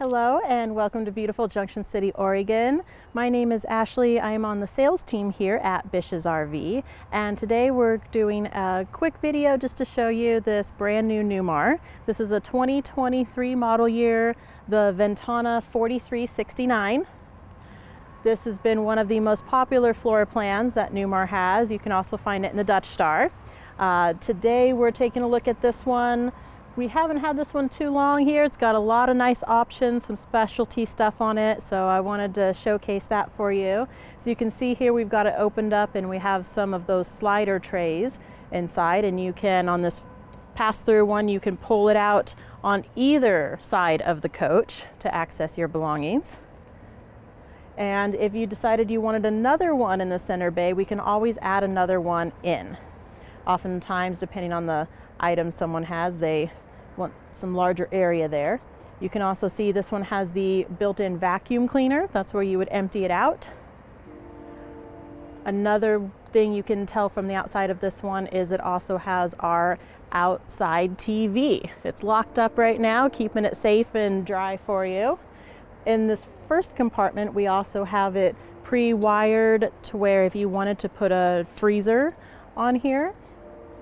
Hello and welcome to beautiful Junction City, Oregon. My name is Ashley. I am on the sales team here at Bish's RV, and today we're doing a quick video just to show you this brand new Newmar. This is a 2023 model year, the Ventana 4369. This has been one of the most popular floor plans that Newmar has. You can also find it in the Dutch Star. Today we're taking a look at this one. We haven't had this one too long here. It's got a lot of nice options, some specialty stuff on it, so I wanted to showcase that for you. So you can see here we've got it opened up and we have some of those slider trays inside, and you can, on this pass-through one, you can pull it out on either side of the coach to access your belongings. And if you decided you wanted another one in the center bay, we can always add another one in. Oftentimes, depending on the items someone has, they want some larger area there. You can also see this one has the built-in vacuum cleaner. That's where you would empty it out. Another thing you can tell from the outside of this one is it also has our outside TV. It's locked up right now, keeping it safe and dry for you. In this first compartment, we also have it pre-wired to where if you wanted to put a freezer on here,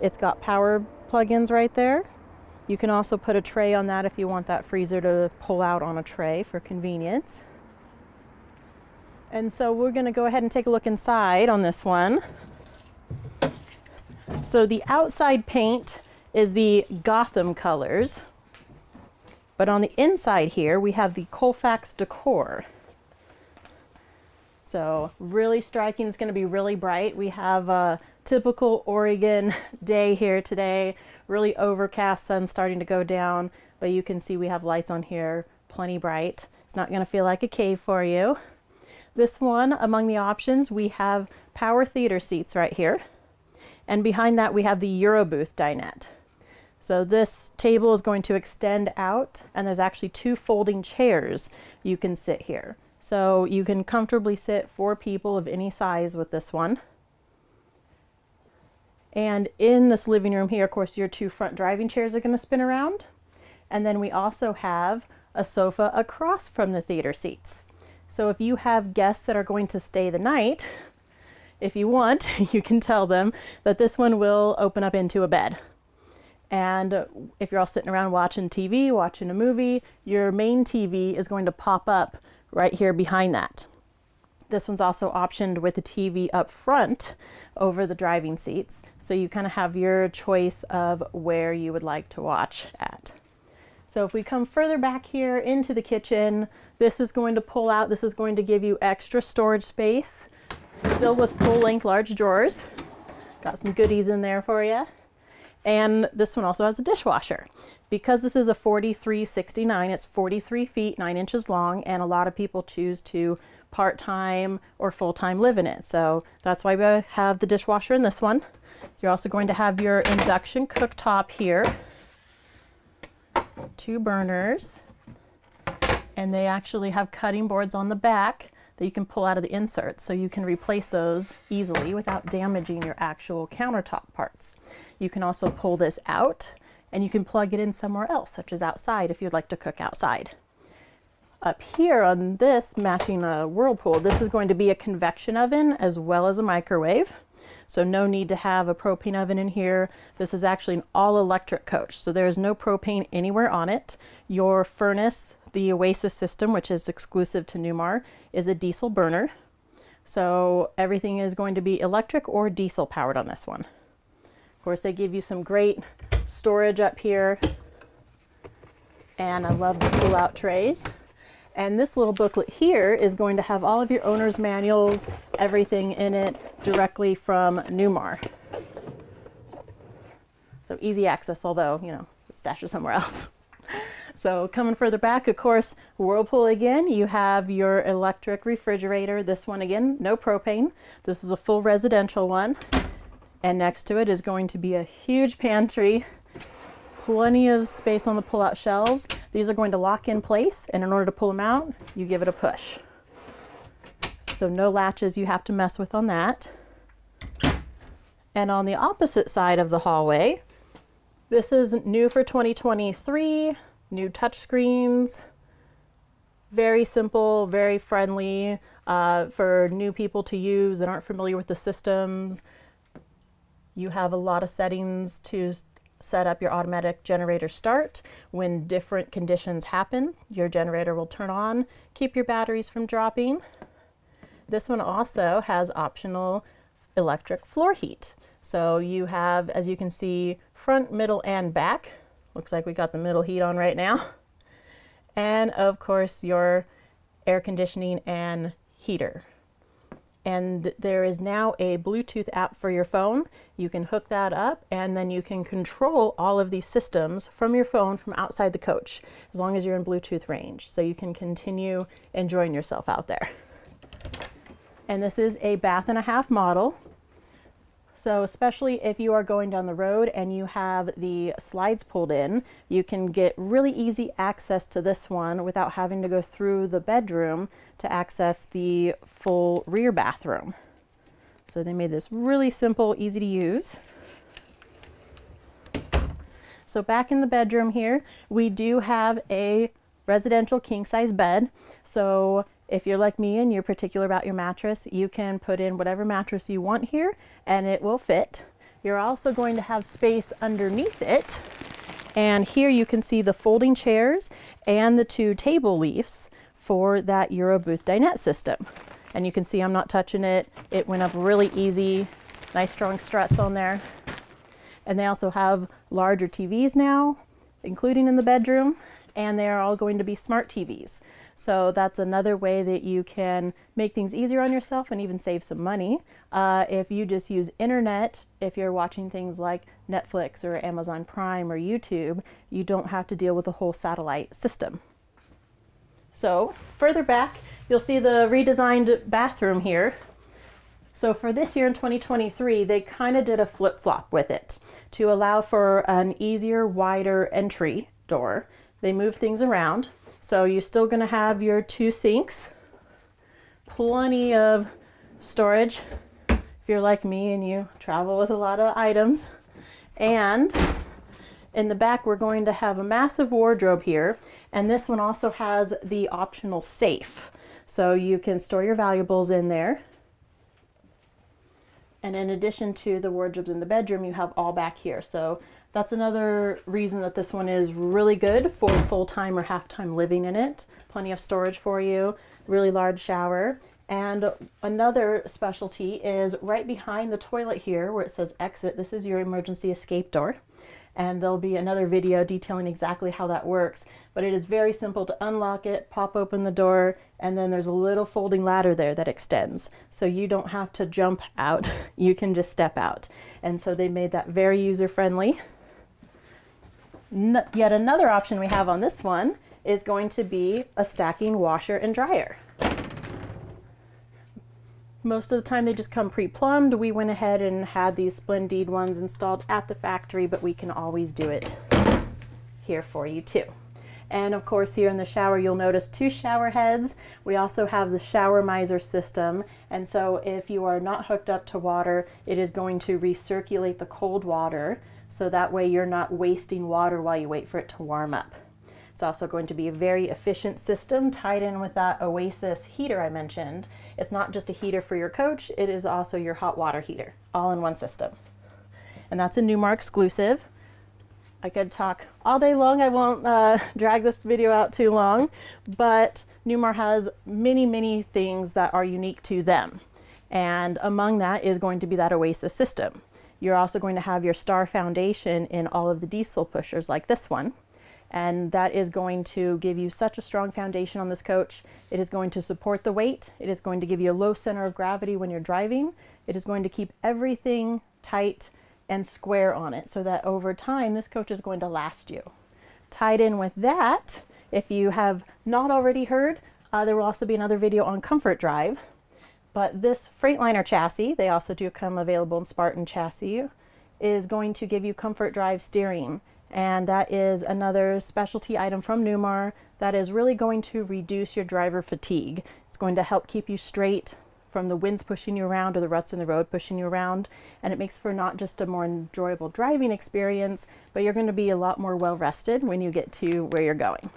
it's got power plug-ins right there. You can also put a tray on that if you want that freezer to pull out on a tray for convenience. And so we're going to go ahead and take a look inside on this one. So the outside paint is the Gotham colors, but on the inside here we have the Colfax decor. So really striking. It's going to be really bright. We have a typical Oregon day here today. Really overcast, sun starting to go down, but you can see we have lights on here, plenty bright. It's not going to feel like a cave for you. This one, among the options, we have power theater seats right here. And behind that we have the Eurobooth dinette. So this table is going to extend out, and there's actually two folding chairs you can sit here. So you can comfortably sit four people of any size with this one. And in this living room here, of course, your two front driving chairs are going to spin around. And then we also have a sofa across from the theater seats. So if you have guests that are going to stay the night, if you want, you can tell them that this one will open up into a bed. And if you're all sitting around watching TV, watching a movie, your main TV is going to pop up right here behind that. This one's also optioned with a TV up front over the driving seats, so you kind of have your choice of where you would like to watch at. So if we come further back here into the kitchen, this is going to pull out, this is going to give you extra storage space, still with full-length large drawers. Got some goodies in there for you. And this one also has a dishwasher. Because this is a 4369, it's 43 feet, 9 inches long, and a lot of people choose to part-time or full-time live in it. So that's why we have the dishwasher in this one. You're also going to have your induction cooktop here. Two burners. And they actually have cutting boards on the back that you can pull out of the inserts, so you can replace those easily without damaging your actual countertop parts. You can also pull this out and you can plug it in somewhere else, such as outside if you'd like to cook outside. Up here on this, matching a Whirlpool, this is going to be a convection oven as well as a microwave. So no need to have a propane oven in here. This is actually an all-electric coach, so there is no propane anywhere on it. Your furnace, the Oasis system, which is exclusive to Newmar, is a diesel burner. So everything is going to be electric or diesel powered on this one. Of course, they give you some great storage up here. And I love the pull-out trays. And this little booklet here is going to have all of your owner's manuals, everything in it directly from Newmar. So easy access, although, you know, it's stashed somewhere else. So coming further back, of course, Whirlpool again, you have your electric refrigerator. This one again, no propane. This is a full residential one. And next to it is going to be a huge pantry. Plenty of space on the pull-out shelves. These are going to lock in place, and in order to pull them out, you give it a push. So no latches you have to mess with on that. And on the opposite side of the hallway, this is new for 2023. New touchscreens, Very simple, very friendly for new people to use that aren't familiar with the systems. You have a lot of settings to set up your automatic generator start. When different conditions happen, your generator will turn on, keep your batteries from dropping. This one also has optional electric floor heat. So you have, as you can see, front, middle, and back. Looks like we got the middle heat on right now. And of course your air conditioning and heater. And there is now a Bluetooth app for your phone. You can hook that up and then you can control all of these systems from your phone from outside the coach, as long as you're in Bluetooth range. So you can continue enjoying yourself out there. And this is a bath-and-a-half model. So especially if you are going down the road and you have the slides pulled in, you can get really easy access to this one without having to go through the bedroom to access the full rear bathroom. So they made this really simple, easy to use. So back in the bedroom here, we do have a residential king-size bed. So if you're like me and you're particular about your mattress, you can put in whatever mattress you want here and it will fit. You're also going to have space underneath it. And here you can see the folding chairs and the two table leafs for that Eurobooth dinette system. And you can see I'm not touching it. It went up really easy. Nice strong struts on there. And they also have larger TVs now, including in the bedroom. And they are all going to be smart TVs. So that's another way that you can make things easier on yourself and even save some money. If you just use internet, if you're watching things like Netflix or Amazon Prime or YouTube, you don't have to deal with the whole satellite system. So further back, you'll see the redesigned bathroom here. So for this year in 2023, they kind of did a flip-flop with it to allow for an easier, wider entry door. They moved things around. So you're still going to have your two sinks, plenty of storage if you're like me and you travel with a lot of items. And in the back, we're going to have a massive wardrobe here. And this one also has the optional safe. So you can store your valuables in there. And in addition to the wardrobes in the bedroom, you have all back here. So that's another reason that this one is really good for full-time or half-time living in it. Plenty of storage for you, really large shower. And another specialty is right behind the toilet here where it says exit, this is your emergency escape door. And there'll be another video detailing exactly how that works. But it is very simple to unlock it, pop open the door, and then there's a little folding ladder there that extends. So you don't have to jump out, you can just step out. And so they made that very user-friendly. Yet another option we have on this one is going to be a stacking washer and dryer. Most of the time they just come pre-plumbed. We went ahead and had these Splendide ones installed at the factory, but we can always do it here for you too. And of course here in the shower, you'll notice two shower heads. We also have the shower miser system. And so if you are not hooked up to water, it is going to recirculate the cold water. So that way you're not wasting water while you wait for it to warm up. It's also going to be a very efficient system tied in with that Oasis heater I mentioned. It's not just a heater for your coach, it is also your hot water heater, all in one system. And that's a Newmar exclusive. I could talk all day long, I won't drag this video out too long, but Newmar has many, many things that are unique to them. And among that is going to be that Oasis system. You're also going to have your Star foundation in all of the diesel pushers like this one. And that is going to give you such a strong foundation on this coach. It is going to support the weight. It is going to give you a low center of gravity when you're driving. It is going to keep everything tight and square on it so that over time, this coach is going to last you. Tied in with that, if you have not already heard, there will also be another video on Comfort Drive, but this Freightliner chassis, they also do come available in Spartan chassis, is going to give you Comfort Drive steering. And that is another specialty item from Newmar that is really going to reduce your driver fatigue. It's going to help keep you straight from the winds pushing you around or the ruts in the road pushing you around. And it makes for not just a more enjoyable driving experience, but you're going to be a lot more well rested when you get to where you're going.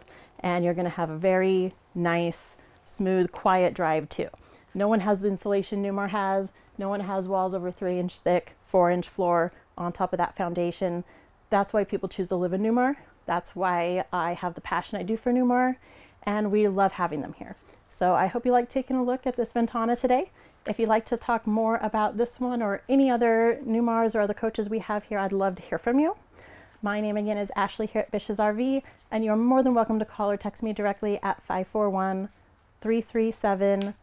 and you're going to have a very nice, smooth, quiet drive too. No one has the insulation Newmar has. No one has walls over 3-inch thick, 4-inch floor on top of that foundation. That's why people choose to live in Newmar. That's why I have the passion I do for Newmar, and we love having them here. So I hope you like taking a look at this Ventana today. If you'd like to talk more about this one or any other Newmars or other coaches we have here, I'd love to hear from you. My name again is Ashley here at Bish's RV, and you're more than welcome to call or text me directly at 541-337-2387.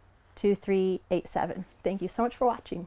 Thank you so much for watching.